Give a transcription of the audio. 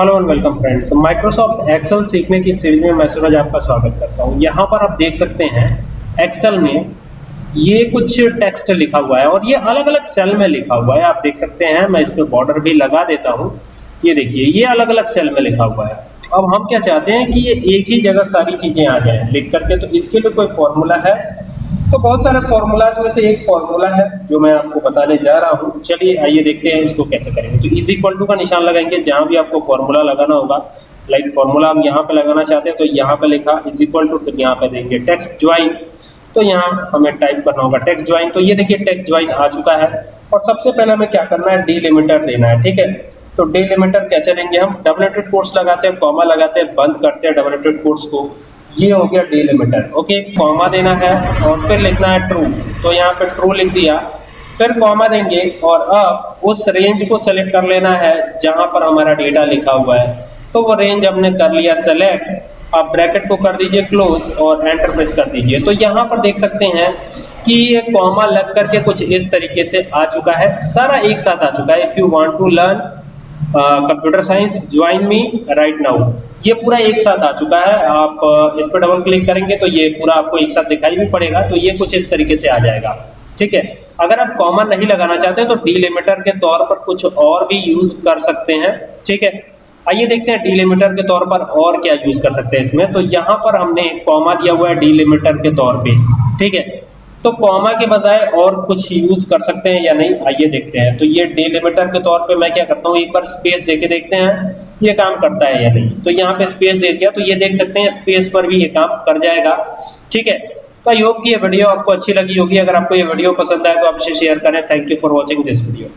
Hello and welcome friends, Microsoft Excel सीखने की series में मैं सूरज आपका स्वागत करता हूं। यहां पर आप देख सकते हैं एक्सेल में ये कुछ टेक्स्ट लिखा हुआ है और ये अलग अलग सेल में लिखा हुआ है। आप देख सकते हैं, मैं इस पे बॉर्डर भी लगा देता हूं। ये देखिए, ये अलग अलग सेल में लिखा हुआ है। अब हम क्या चाहते हैं कि ये एक ही जगह सारी चीजें आ जाए लिख करके, तो इसके लिए कोई फॉर्मूला है। तो बहुत सारे फॉर्मूलाज में से एक फॉर्मूला है जो मैं आपको बताने जा रहा हूँ। चलिए आइए देखते हैं इसको कैसे करेंगे। तो इज इक्वल टू का निशान लगाएंगे जहाँ भी आपको फॉर्मूला लगाना होगा। लाइक फॉर्मूला हम यहाँ पे लगाना चाहते हैं तो यहाँ पे लिखा इज इक्वल टू, फिर यहाँ पे देंगे टेक्स्ट ज्वाइन। तो यहाँ हमें टाइप करना होगा टेक्स्ट ज्वाइन। तो ये देखिए टेक्स्ट ज्वाइन आ चुका है और सबसे पहले हमें क्या करना है, डिलिमिटर देना है। ठीक है, तो डिलिमिटर कैसे देंगे हम, डबल कोट्स लगाते हैं, कॉमा लगाते हैं, बंद करते हैं डबल कोट्स को। ये हो गया डिलिमिटर। ओके, कॉमा देना है और फिर लिखना है ट्रू। तो यहाँ पे ट्रू लिख दिया, फिर कॉमा देंगे और अब उस रेंज को सेलेक्ट कर लेना है जहां पर हमारा डेटा लिखा हुआ है। तो वो रेंज हमने कर लिया सेलेक्ट। आप ब्रैकेट को कर दीजिए क्लोज और एंटर प्रेस कर दीजिए। तो यहाँ पर देख सकते हैं कि ये कॉमा लग करके कुछ इस तरीके से आ चुका है, सारा एक साथ आ चुका है। If you want to learn computer science join me right now, ये पूरा एक साथ आ चुका है। आप इस पर डबल क्लिक करेंगे तो ये पूरा आपको एक साथ दिखाई भी पड़ेगा। तो ये कुछ इस तरीके से आ जाएगा। ठीक है, अगर आप कॉमा नहीं लगाना चाहते हैं तो डिलिमिटर के तौर पर कुछ और भी यूज कर सकते हैं। ठीक है, आइए देखते हैं डिलिमिटर के तौर पर और क्या यूज कर सकते हैं इसमें। तो यहाँ पर हमने कॉमा दिया हुआ है डिलिमिटर के तौर पर। ठीक है, तो कॉमा के बजाय और कुछ यूज कर सकते हैं या नहीं, आइए देखते हैं। तो ये डिलिमिटर के तौर पे मैं क्या करता हूँ, एक बार स्पेस देके देखते हैं ये काम करता है या नहीं। तो यहाँ पे स्पेस दे दिया, तो ये देख सकते हैं स्पेस पर भी ये काम कर जाएगा। ठीक है, तो आई होप कि ये वीडियो आपको अच्छी लगी होगी। अगर आपको ये वीडियो पसंद आए तो आप इसे शेयर करें। Thank you for watching this video.